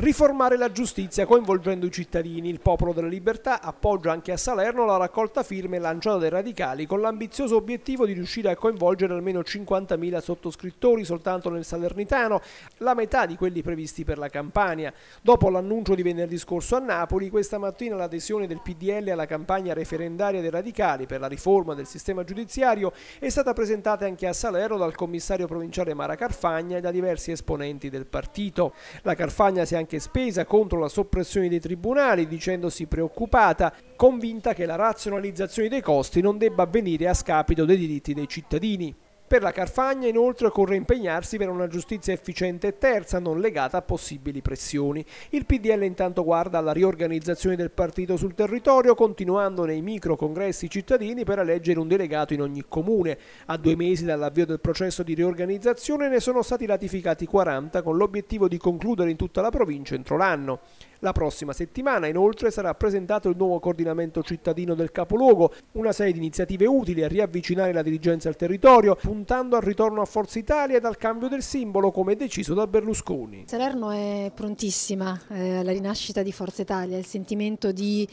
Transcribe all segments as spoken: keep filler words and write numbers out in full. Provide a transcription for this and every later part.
Riformare la giustizia coinvolgendo i cittadini. Il Popolo della Libertà appoggia anche a Salerno la raccolta firme lanciata dai radicali con l'ambizioso obiettivo di riuscire a coinvolgere almeno cinquantamila sottoscrittori soltanto nel Salernitano, la metà di quelli previsti per la Campania. Dopo l'annuncio di venerdì scorso a Napoli, questa mattina l'adesione del P D L alla campagna referendaria dei radicali per la riforma del sistema giudiziario è stata presentata anche a Salerno dal commissario provinciale Mara Carfagna e da diversi esponenti del partito. La Carfagna si è anche che spesa contro la soppressione dei tribunali, dicendosi preoccupata, convinta che la razionalizzazione dei costi non debba avvenire a scapito dei diritti dei cittadini. Per la Carfagna inoltre occorre impegnarsi per una giustizia efficiente e terza, non legata a possibili pressioni. Il P D L intanto guarda alla riorganizzazione del partito sul territorio, continuando nei micro congressi cittadini per eleggere un delegato in ogni comune. A due mesi dall'avvio del processo di riorganizzazione ne sono stati ratificati quaranta, con l'obiettivo di concludere in tutta la provincia entro l'anno. La prossima settimana inoltre sarà presentato il nuovo coordinamento cittadino del capoluogo, una serie di iniziative utili a riavvicinare la dirigenza al territorio, puntando al ritorno a Forza Italia ed al cambio del simbolo come deciso da Berlusconi. Salerno è prontissima eh, alla rinascita di Forza Italia, il sentimento di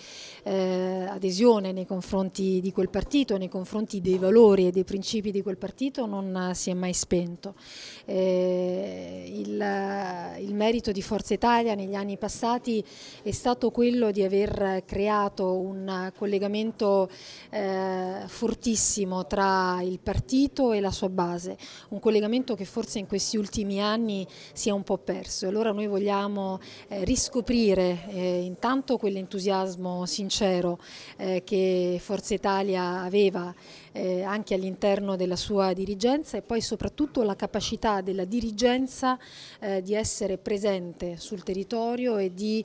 eh, adesione nei confronti di quel partito, nei confronti dei valori e dei principi di quel partito non si è mai spento. Eh, il, il merito di Forza Italia negli anni passati è stato quello di aver creato un collegamento eh, fortissimo tra il partito e la sua base, un collegamento che forse in questi ultimi anni si è un po' perso. E allora noi vogliamo eh, riscoprire eh, intanto quell'entusiasmo sincero eh, che Forza Italia aveva eh, anche all'interno della sua dirigenza e poi soprattutto la capacità della dirigenza eh, di essere presente sul territorio e di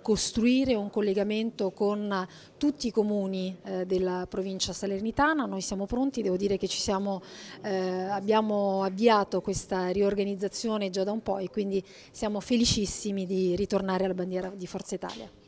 costruire un collegamento con tutti i comuni della provincia salernitana. Noi siamo pronti, devo dire che ci siamo, eh, abbiamo avviato questa riorganizzazione già da un po' e quindi siamo felicissimi di ritornare alla bandiera di Forza Italia.